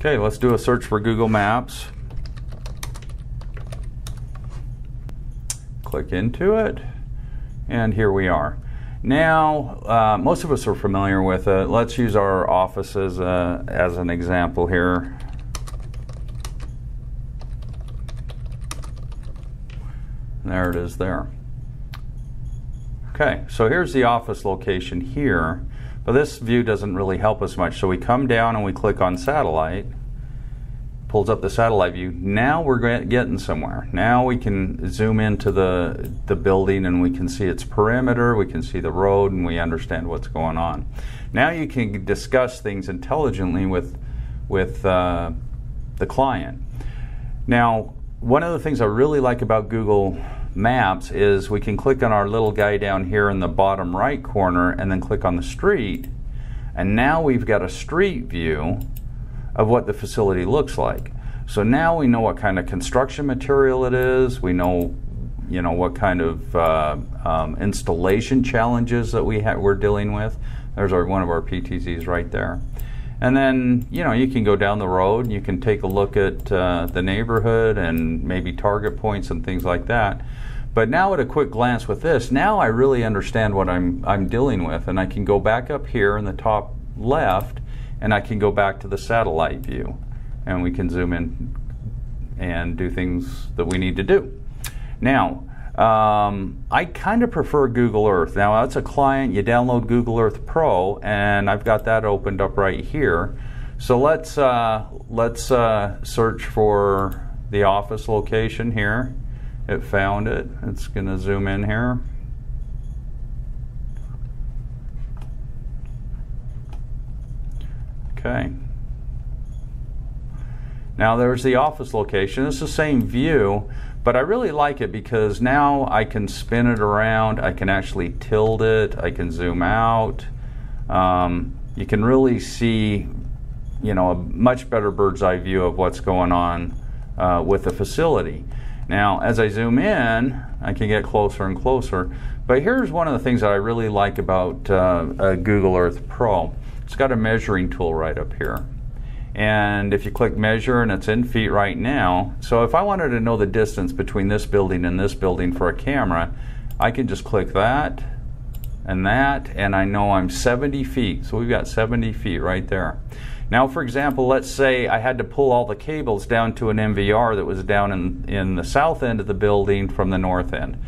Okay, let's do a search for Google Maps. Click into it, and here we are. Now, most of us are familiar with it. Let's use our offices as an example here. There it is there. Okay, so here's the office location here, but this view doesn't really help us much. So we come down and we click on satellite, pulls up the satellite view. Now we're getting somewhere. Now we can zoom into the building and we can see its perimeter, we can see the road, and we understand what's going on. Now you can discuss things intelligently with the client. Now, one of the things I really like about Google Maps is we can click on our little guy down here in the bottom right corner and then click on the street, and now we've got a street view of what the facility looks like. So now we know what kind of construction material it is, we know, you know, what kind of installation challenges that we're dealing with. There's one of our PTZs right there. And then, you know, you can go down the road and you can take a look at the neighborhood and maybe target points and things like that. But now at a quick glance with this, now I really understand what I'm dealing with, and I can go back up here in the top left and I can go back to the satellite view, and we can zoom in and do things that we need to do. Now, I kind of prefer Google Earth. Now, that's a client. You download Google Earth Pro, and I've got that opened up right here. So let's search for the office location here. It found it. It's going to zoom in here. Okay. Now there's the office location. It's the same view, but I really like it because now I can spin it around, I can actually tilt it, I can zoom out. You can really see, you know, a much better bird's eye view of what's going on with the facility. Now, as I zoom in, I can get closer and closer. But here's one of the things that I really like about Google Earth Pro. It's got a measuring tool right up here. And if you click measure, and it's in feet right now, so if I wanted to know the distance between this building and this building for a camera, I can just click that, and I know I'm 70 feet. So we've got 70 feet right there. Now, for example, let's say I had to pull all the cables down to an NVR that was down in the south end of the building from the north end.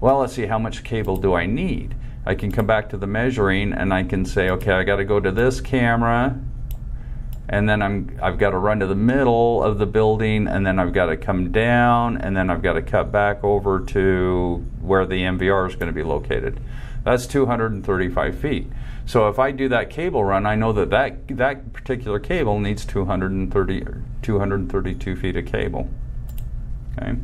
Well, let's see, how much cable do I need? I can come back to the measuring, and I can say, okay, I gotta go to this camera, and then I've got to run to the middle of the building, and then I've got to come down, and then I've got to cut back over to where the NVR is going to be located. That's 235 feet. So if I do that cable run, I know that that particular cable needs 232 feet of cable. Okay.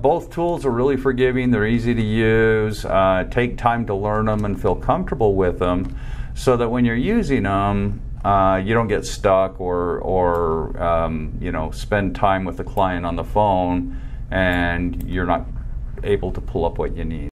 Both tools are really forgiving. They're easy to use. Take time to learn them and feel comfortable with them, so that when you're using them, you don't get stuck or you know, spend time with the client on the phone and you're not able to pull up what you need.